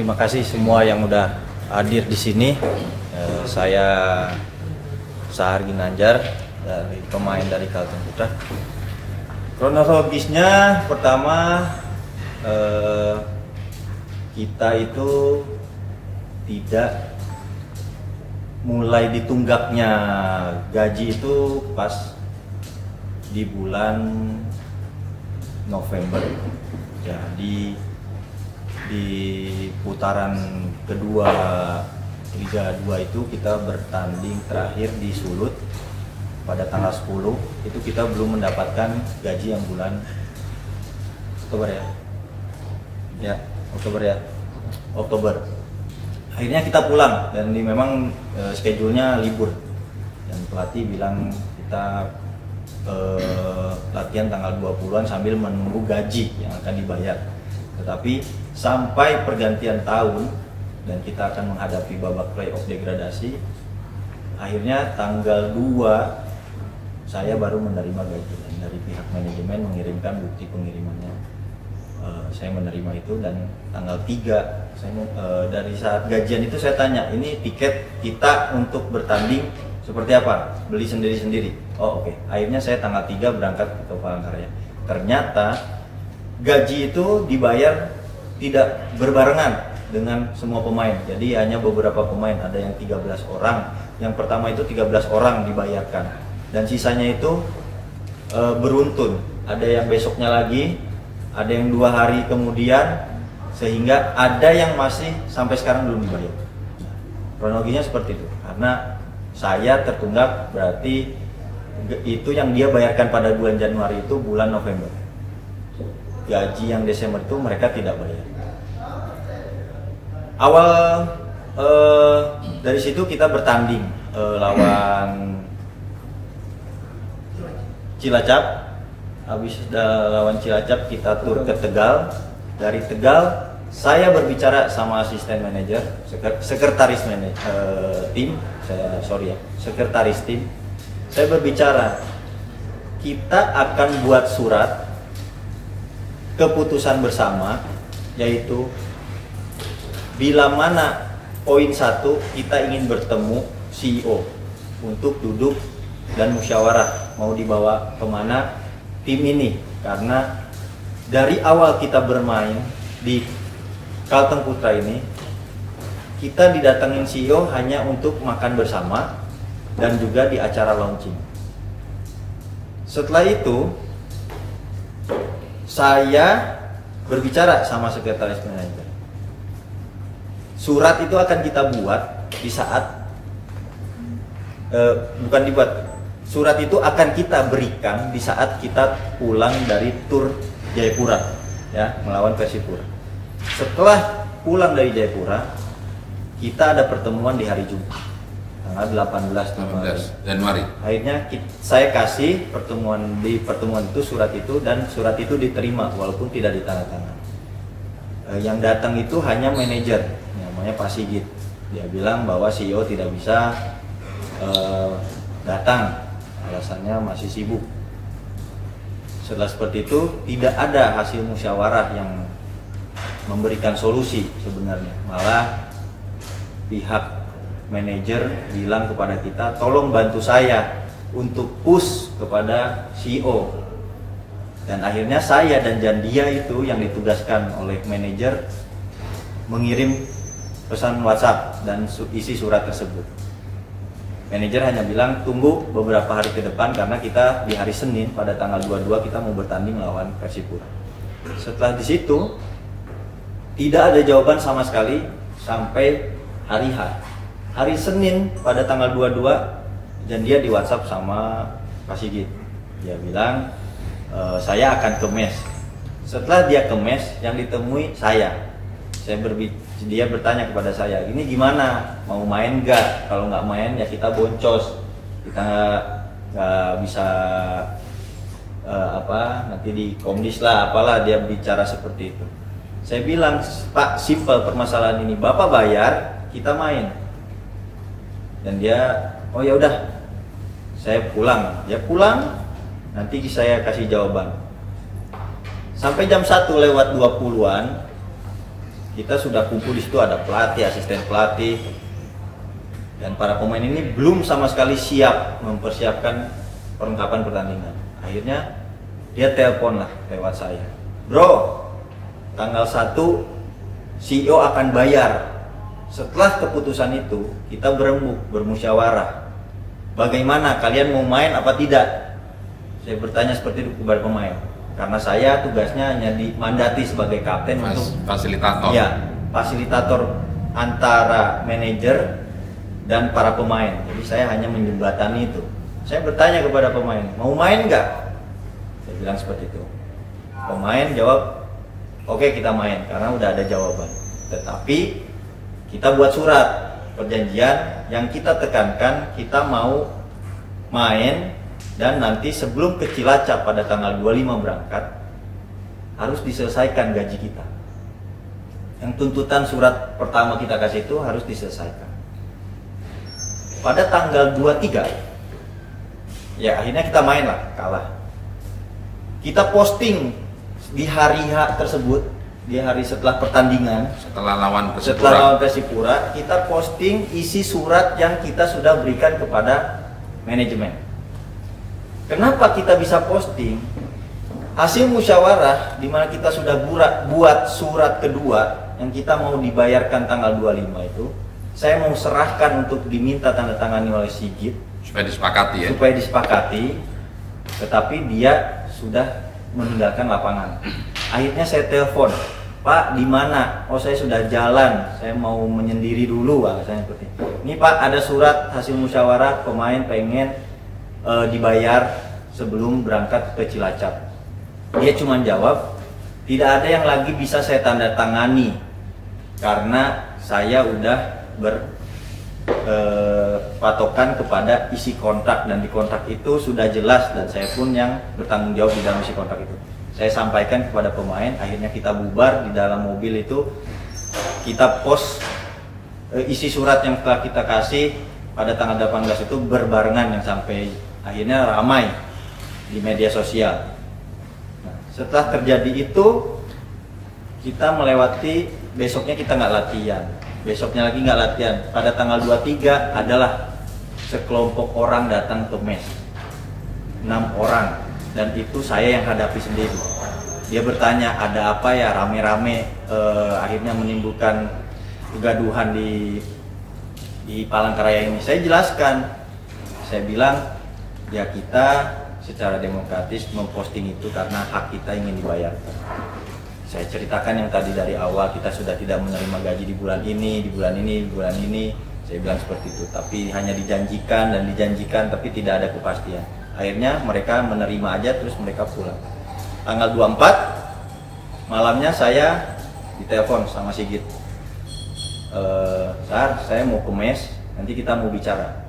Terima kasih semua yang udah hadir di sini. Saya Sahar Ginanjar, pemain dari Kalteng Putra. Kronologisnya pertama, kita itu tidak mulai ditunggaknya gaji itu pas di bulan November. Jadi di putaran kedua Liga 2 itu kita bertanding terakhir di Sulut pada tanggal 10. Itu kita belum mendapatkan gaji yang bulan Oktober ya. Ya, Oktober ya. Oktober. Akhirnya kita pulang dan memang schedule-nya libur. Dan pelatih bilang kita latihan tanggal 20-an sambil menunggu gaji yang akan dibayar. Tetapi sampai pergantian tahun dan kita akan menghadapi babak playoff degradasi, akhirnya tanggal 2 saya baru menerima gaji dan dari pihak manajemen mengirimkan bukti pengirimannya. Saya menerima itu dan tanggal 3 saya, dari saat gajian itu saya tanya, ini tiket kita untuk bertanding seperti apa? Beli sendiri-sendiri? Oh oke. Akhirnya saya tanggal 3 berangkat ke Palangkaraya. Ternyata gaji itu dibayar tidak berbarengan dengan semua pemain. Jadi hanya beberapa pemain, ada yang 13 orang. Yang pertama itu 13 orang dibayarkan. Dan sisanya itu beruntun. Ada yang besoknya lagi, ada yang 2 hari kemudian, sehingga ada yang masih sampai sekarang belum dibayar. Nah, kronologinya seperti itu. Karena saya tertunggak, berarti itu yang dia bayarkan pada bulan Januari itu bulan November. Gaji yang Desember itu mereka tidak bayar. Awal dari situ kita bertanding lawan Cilacap. Habis lawan Cilacap kita tur ke Tegal. Dari Tegal saya berbicara sama asisten manajer, sekretaris tim. Sekretaris tim. Saya berbicara kita akan buat surat keputusan bersama, yaitu bila mana poin 1 kita ingin bertemu CEO untuk duduk dan musyawarah mau dibawa kemana tim ini, karena dari awal kita bermain di Kalteng Putra ini kita didatengin CEO hanya untuk makan bersama dan juga di acara launching. Setelah itu saya berbicara sama sekretaris manajer. Surat itu akan kita buat di saat bukan dibuat. Surat itu akan kita berikan di saat kita pulang dari tur Jayapura, ya, melawan Persipura. Setelah pulang dari Jayapura, kita ada pertemuan di hari Jumat tanggal 18 Januari. Akhirnya saya kasih pertemuan itu surat itu, dan surat itu diterima walaupun tidak ditandatangan. Yang datang itu hanya manajer, namanya Pak Sigit. Dia bilang bahwa CEO tidak bisa datang, alasannya masih sibuk. Setelah seperti itu tidak ada hasil musyawarah yang memberikan solusi sebenarnya, malah pihak manajer bilang kepada kita, tolong bantu saya untuk push kepada CEO. Dan akhirnya saya dan Jandia itu yang ditugaskan oleh manajer mengirim pesan WhatsApp dan isi surat tersebut. Manajer hanya bilang tunggu beberapa hari ke depan karena kita di hari Senin pada tanggal 22 kita mau bertanding lawan Persipura. Setelah di situ tidak ada jawaban sama sekali sampai hari H. Hari Senin pada tanggal 22 dan dia di WhatsApp sama Pak Sigit. Dia bilang saya akan ke mes. Setelah dia ke mes, yang ditemui saya dia bertanya kepada saya, ini gimana, mau main nggak? Kalau nggak main ya kita boncos, kita nggak bisa apa nanti di komdis lah apalah, dia bicara seperti itu. Saya bilang Pak, simple permasalahan ini, Bapak bayar kita main. Dan dia, oh ya udah, saya pulang. Dia pulang, nanti saya kasih jawaban. Sampai jam 1 lewat 20-an, kita sudah kumpul di situ, ada pelatih, asisten pelatih, dan para pemain ini belum sama sekali siap mempersiapkan perlengkapan pertandingan. Akhirnya dia telepon lah lewat saya, bro, tanggal 1 CEO akan bayar. Setelah keputusan itu kita bermusyawarah, bagaimana kalian mau main apa tidak. Saya bertanya seperti itu kepada pemain, karena saya tugasnya hanya dimandati sebagai kapten untuk fasilitator. Ya, fasilitator antara manajer dan para pemain. Jadi saya hanya menjembatani itu. Saya bertanya kepada pemain, mau main nggak? Saya bilang seperti itu. Pemain jawab, oke, kita main, karena udah ada jawaban. Tetapi kita buat surat perjanjian yang kita tekankan kita mau main, dan nanti sebelum ke Cilacap pada tanggal 25 berangkat harus diselesaikan gaji kita. Yang tuntutan surat pertama kita kasih itu harus diselesaikan. Pada tanggal 23 ya akhirnya kita main lah, kalah. Kita posting di hari H tersebut, di hari setelah pertandingan, setelah lawan Persipura, kita posting isi surat yang kita sudah berikan kepada manajemen. Kenapa kita bisa posting? Hasil musyawarah di mana kita sudah buat surat kedua yang kita mau dibayarkan tanggal 25 itu, saya mau serahkan untuk diminta tanda tangani oleh Sigit supaya disepakati ya. Supaya disepakati, tetapi dia sudah meninggalkan lapangan. Akhirnya saya telepon, Pak, di mana? Oh, saya sudah jalan, saya mau menyendiri dulu, alasannya seperti ini. Pak, ada surat hasil musyawarah pemain pengen dibayar sebelum berangkat ke Cilacap. Dia cuma jawab, tidak ada yang lagi bisa saya tanda tangani karena saya udah berpatokan kepada isi kontrak, dan di kontrak itu sudah jelas dan saya pun yang bertanggung jawab di dalam isi kontrak itu. Saya sampaikan kepada pemain, akhirnya kita bubar di dalam mobil itu. Kita post isi surat yang telah kita kasih pada tanggal 18 itu berbarengan, yang sampai akhirnya ramai di media sosial. Nah, setelah terjadi itu kita melewati, besoknya kita nggak latihan, besoknya lagi nggak latihan. Pada tanggal 23 adalah sekelompok orang datang ke mes, 6 orang. Dan itu saya yang hadapi sendiri. Dia bertanya, ada apa ya, rame-rame, akhirnya menimbulkan kegaduhan di Palangkaraya ini. Saya jelaskan, saya bilang, ya kita secara demokratis memposting itu karena hak kita ingin dibayarkan. Saya ceritakan yang tadi dari awal, kita sudah tidak menerima gaji di bulan ini, di bulan ini, di bulan ini. Saya bilang seperti itu, tapi hanya dijanjikan dan dijanjikan, tapi tidak ada kepastian. Akhirnya mereka menerima aja, terus mereka pulang. Tanggal 24 malamnya saya ditelepon sama Sigit, Sar, saya mau ke mes, nanti kita mau bicara.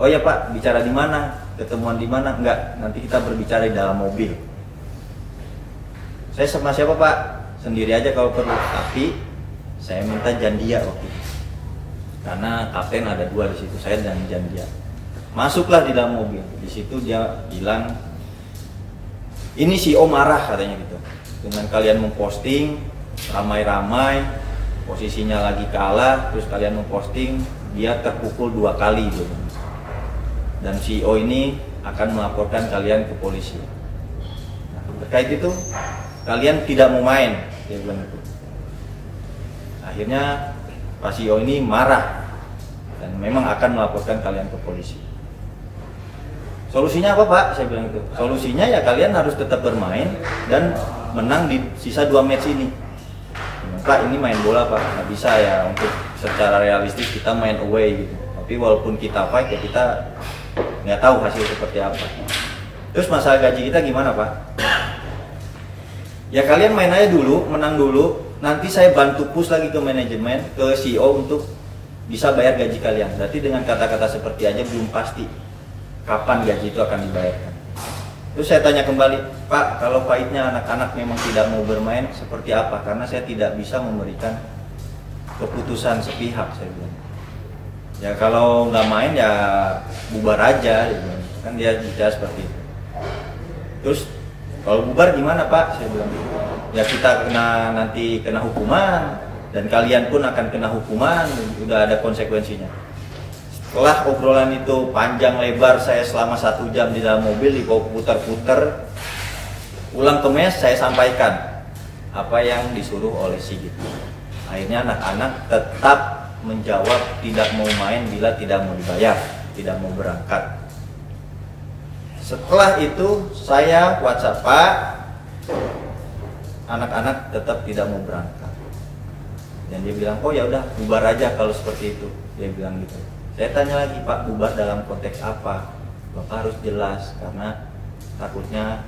Oh ya Pak, bicara di mana? Ketemuan di mana? Enggak, nanti kita berbicara di dalam mobil. Saya sama siapa Pak? Sendiri aja kalau perlu, tapi saya minta Jandia waktu itu, karena kapten ada 2 di situ, saya dan Jandia. Masuklah di dalam mobil. Di situ dia bilang, ini CEO marah katanya gitu. Dengan kalian memposting ramai-ramai, posisinya lagi kalah, terus kalian memposting, dia terpukul 2 kali gitu. Dan CEO ini akan melaporkan kalian ke polisi. Nah, terkait itu, kalian tidak mau main, dia bilang gitu. Akhirnya Pak CEO ini marah dan memang akan melaporkan kalian ke polisi. Solusinya apa Pak? Saya bilang gitu. Solusinya ya kalian harus tetap bermain dan menang di sisa 2 match ini. Pak, ini main bola Pak, nggak bisa ya untuk secara realistis kita main away gitu. Tapi walaupun kita fight ya kita nggak tahu hasil seperti apa. Terus masalah gaji kita gimana Pak? Ya kalian main aja dulu, menang dulu. Nanti saya bantu push lagi ke manajemen, ke CEO untuk bisa bayar gaji kalian. Berarti dengan kata-kata seperti aja belum pasti kapan gaji itu akan dibayarkan. Terus saya tanya kembali, Pak, kalau pahitnya anak-anak memang tidak mau bermain seperti apa? Karena saya tidak bisa memberikan keputusan sepihak, saya bilang. Ya kalau nggak main ya bubar aja, dia bilang. Kan dia bicara seperti itu. Terus kalau bubar gimana Pak? Saya bilang. ya kita kena nanti kena hukuman dan kalian pun akan kena hukuman, udah ada konsekuensinya. Setelah obrolan itu panjang lebar, saya selama 1 jam di dalam mobil dibawa putar-putar, pulang ke mes saya sampaikan apa yang disuruh oleh Sigit. Akhirnya anak-anak tetap menjawab tidak mau main bila tidak mau dibayar, tidak mau berangkat. Setelah itu saya WhatsApp, Pak, anak-anak tetap tidak mau berangkat. Dan dia bilang, oh ya udah bubar aja kalau seperti itu, dia bilang gitu. Saya tanya lagi, Pak, bubar dalam konteks apa? Bapak harus jelas, karena takutnya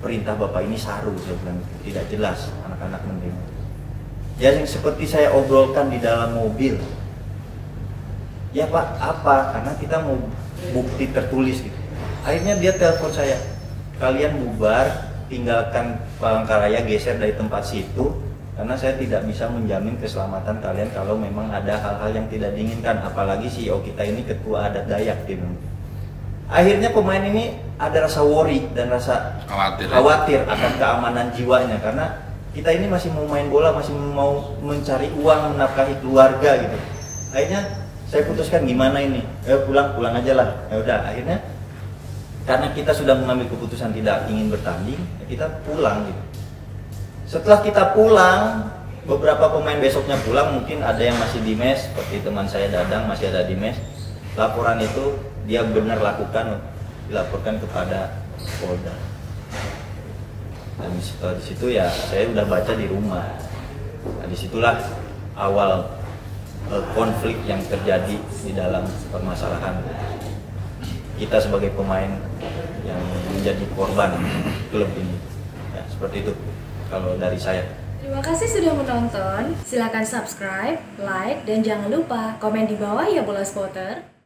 perintah Bapak ini saru, saya bilang gitu. Tidak jelas, anak-anak menerima. Ya, yang seperti saya obrolkan di dalam mobil. Ya Pak, apa? Karena kita mau bukti tertulis gitu. Akhirnya dia telepon saya, kalian bubar, tinggalkan Palangkaraya, geser dari tempat situ. Karena saya tidak bisa menjamin keselamatan kalian kalau memang ada hal-hal yang tidak diinginkan, apalagi CEO kita ini ketua adat Dayak tim. Akhirnya pemain ini ada rasa worry dan rasa khawatir akan keamanan jiwanya, karena kita ini masih mau main bola, masih mau mencari uang, menafkahi keluarga gitu. Akhirnya saya putuskan gimana ini, pulang aja lah. Ya udah, akhirnya karena kita sudah mengambil keputusan tidak ingin bertanding, ya kita pulang gitu. Setelah kita pulang, beberapa pemain besoknya pulang, mungkin ada yang masih di mes, seperti teman saya Dadang masih ada di mes. Laporan itu dia benar lakukan, dilaporkan kepada Polda. Dan disitu ya saya udah baca di rumah. Nah, disitulah awal konflik yang terjadi di dalam permasalahan kita sebagai pemain yang menjadi korban klub ini. Ya, seperti itu. Kalau dari saya. Terima kasih sudah menonton. Silakan subscribe, like, dan jangan lupa komen di bawah ya bola spotter.